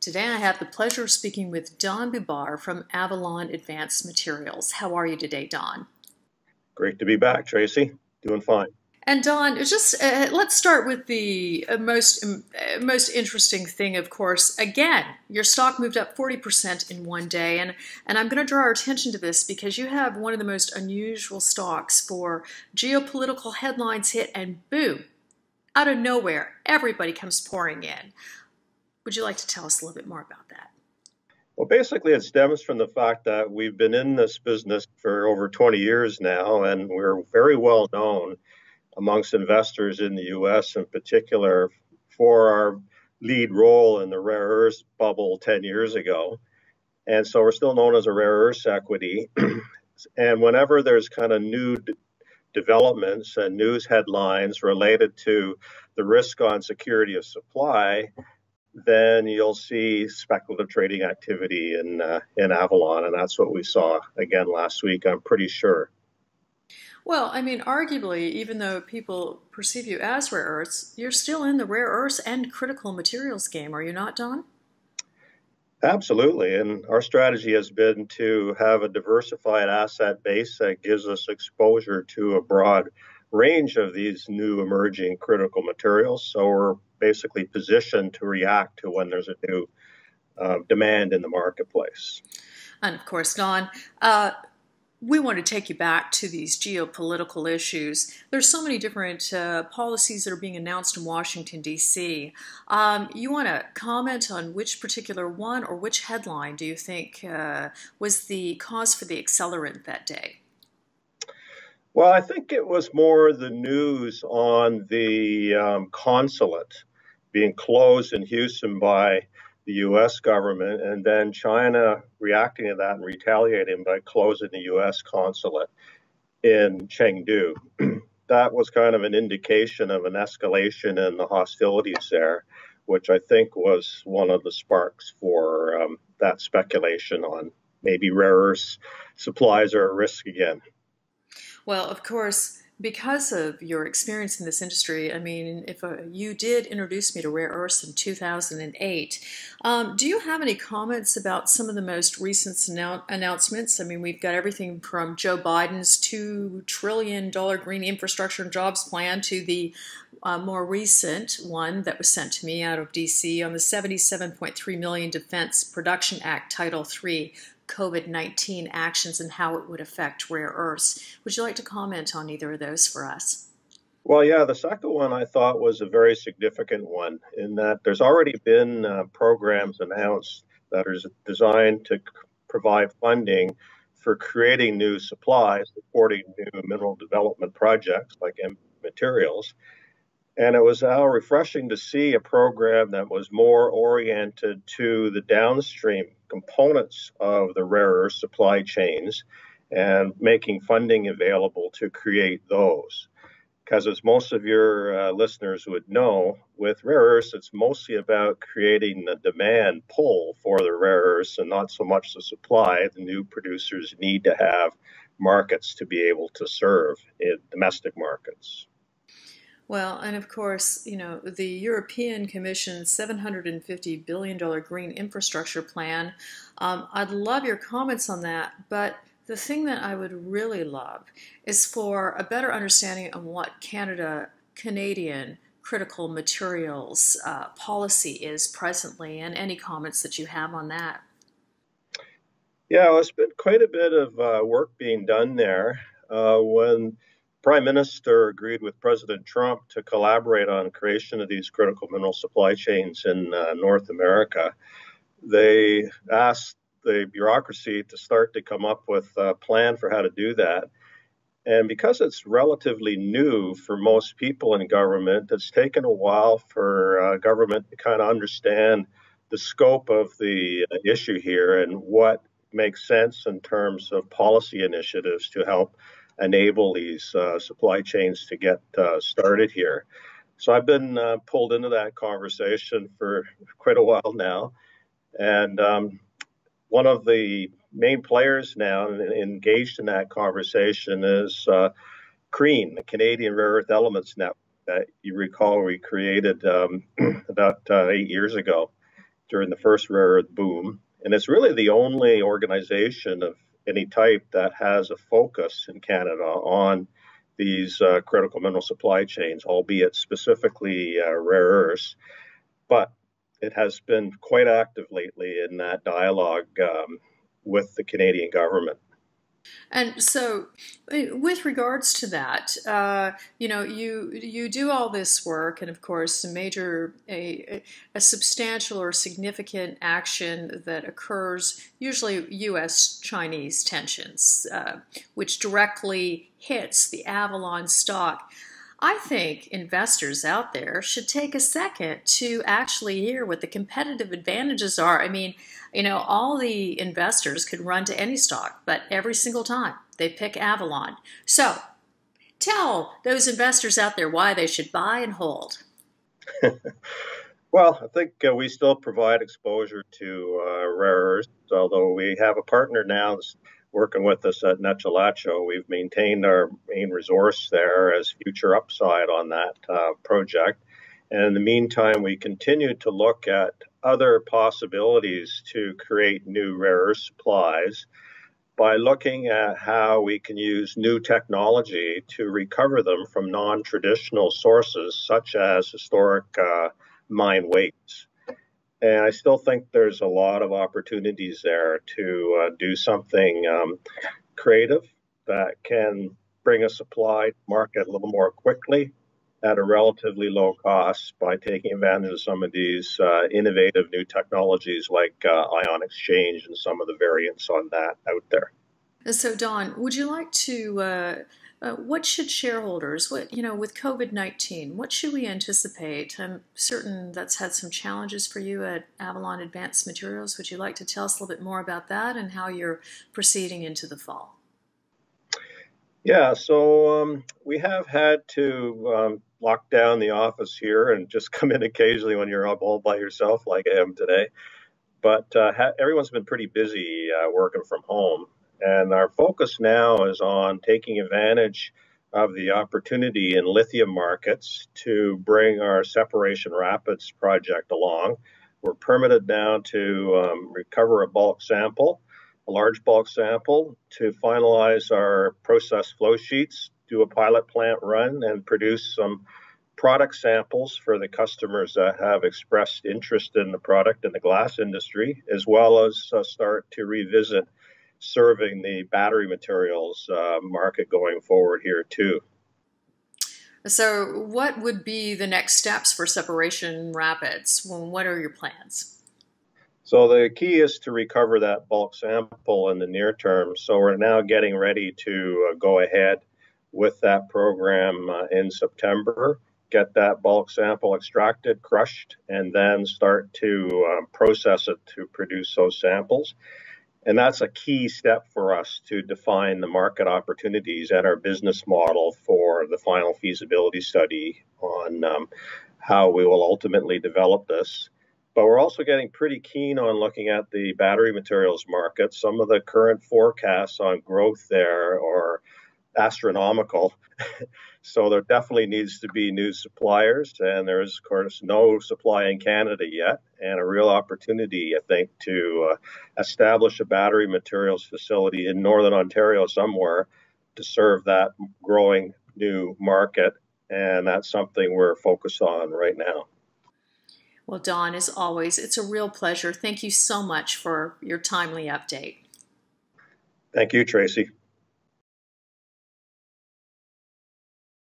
Today I have the pleasure of speaking with Don Bubar from Avalon Advanced Materials. How are you today, Don? Great to be back, Tracy. Doing fine. And Don, just let's start with the most interesting thing, of course. Again, your stock moved up 40% in one day, and I'm going to draw our attention to this because you have one of the most unusual stocks for geopolitical headlines hit, and boom, out of nowhere, everybody comes pouring in. Would you like to tell us a little bit more about that? Well, basically, it stems from the fact that we've been in this business for over 20 years now, and we're very well known amongst investors in the U.S. in particular for our lead role in the rare earths bubble 10 years ago. And so we're still known as a rare earths equity. And whenever there's kind of new developments and news headlines related to the risk on security of supply, then you'll see speculative trading activity in Avalon. And that's what we saw again last week, I'm pretty sure. Well, I mean, arguably, even though people perceive you as rare earths, you're still in the rare earths and critical materials game, are you not, Don? Absolutely. And our strategy has been to have a diversified asset base that gives us exposure to a broad range of these new emerging critical materials. So we're basically positioned to react to when there's a new demand in the marketplace. And of course, Don, we want to take you back to these geopolitical issues. There's so many different policies that are being announced in Washington, D.C. You want to comment on which particular one or which headline do you think was the cause for the accelerant that day? Well, I think it was more the news on the consulate being closed in Houston by the U.S. government, and then China reacting to that and retaliating by closing the U.S. consulate in Chengdu. That was kind of an indication of an escalation in the hostilities there, which I think was one of the sparks for that speculation on maybe rare earths supplies are at risk again. Well, of course, because of your experience in this industry, I mean, if you did introduce me to rare earths in 2008, do you have any comments about some of the most recent announcements? I mean, we've got everything from Joe Biden's $2 trillion green infrastructure and jobs plan to the more recent one that was sent to me out of D.C. on the $77.3 million Defense Production Act, Title III. COVID-19 actions and how it would affect rare earths. Would you like to comment on either of those for us? Well, yeah, the second one I thought was a very significant one in that there's already been programs announced that are designed to provide funding for creating new supplies, supporting new mineral development projects like materials. And it was how refreshing to see a program that was more oriented to the downstream components of the rare earth supply chains and making funding available to create those. Because as most of your listeners would know, with rare earths, it's mostly about creating the demand pull for the rare earths and not so much the supply. The new producers need to have markets to be able to serve in domestic markets. Well, and of course, you know, the European Commission's $750 billion green infrastructure plan, I'd love your comments on that, but the thing that I would really love is for a better understanding of what Canadian critical materials policy is presently and any comments that you have on that. Yeah, well, it's been quite a bit of work being done there. When Prime Minister agreed with President Trump to collaborate on creation of these critical mineral supply chains in North America. They asked the bureaucracy to start to come up with a plan for how to do that. And because it's relatively new for most people in government, it's taken a while for government to kind of understand the scope of the issue here and what makes sense in terms of policy initiatives to help enable these supply chains to get started here. So I've been pulled into that conversation for quite a while now. And one of the main players now engaged in that conversation is CREEN, the Canadian Rare Earth Elements Network, you recall we created about 8 years ago during the first rare earth boom. And it's really the only organization of any type that has a focus in Canada on these critical mineral supply chains, albeit specifically rare earths. But it has been quite active lately in that dialogue with the Canadian government. And so with regards to that, you know, you do all this work, and of course a substantial or significant action that occurs, usually U.S.-Chinese tensions, which directly hits the Avalon stock. I think investors out there should take a second to actually hear what the competitive advantages are. I mean, you know, all the investors could run to any stock, but every single time they pick Avalon. So tell those investors out there why they should buy and hold. Well, I think we still provide exposure to rare earths, although we have a partner now that's working with us at Nechalacho. We've maintained our main resource there as future upside on that project. And in the meantime, we continue to look at other possibilities to create new rare earth supplies by looking at how we can use new technology to recover them from non-traditional sources, such as historic mine wastes. And I still think there's a lot of opportunities there to do something creative that can bring a supply to market a little more quickly at a relatively low cost by taking advantage of some of these innovative new technologies like ion exchange and some of the variants on that out there. So, Don, would you like to, what should shareholders, you know, with COVID-19, what should we anticipate? I'm certain that's had some challenges for you at Avalon Advanced Materials. Would you like to tell us a little bit more about that and how you're proceeding into the fall? Yeah, so we have had to lock down the office here and just come in occasionally when you're up all by yourself like I am today. But everyone's been pretty busy working from home. And our focus now is on taking advantage of the opportunity in lithium markets to bring our Separation Rapids project along. We're permitted now to recover a bulk sample, a large bulk sample, to finalize our process flow sheets, do a pilot plant run, and produce some product samples for the customers that have expressed interest in the product in the glass industry, as well as start to revisit serving the battery materials market going forward here too. So what would be the next steps for Separation Rapids? What are your plans? So the key is to recover that bulk sample in the near term. So we're now getting ready to go ahead with that program in September, get that bulk sample extracted, crushed, and then start to process it to produce those samples. And that's a key step for us to define the market opportunities and our business model for the final feasibility study on how we will ultimately develop this. But we're also getting pretty keen on looking at the battery materials market. Some of the current forecasts on growth there are astronomical. So there definitely needs to be new suppliers. And there is, of course, no supply in Canada yet. And a real opportunity, I think, to establish a battery materials facility in Northern Ontario somewhere to serve that growing new market. And that's something we're focused on right now. Well, Don, as always, it's a real pleasure. Thank you so much for your timely update. Thank you, Tracy.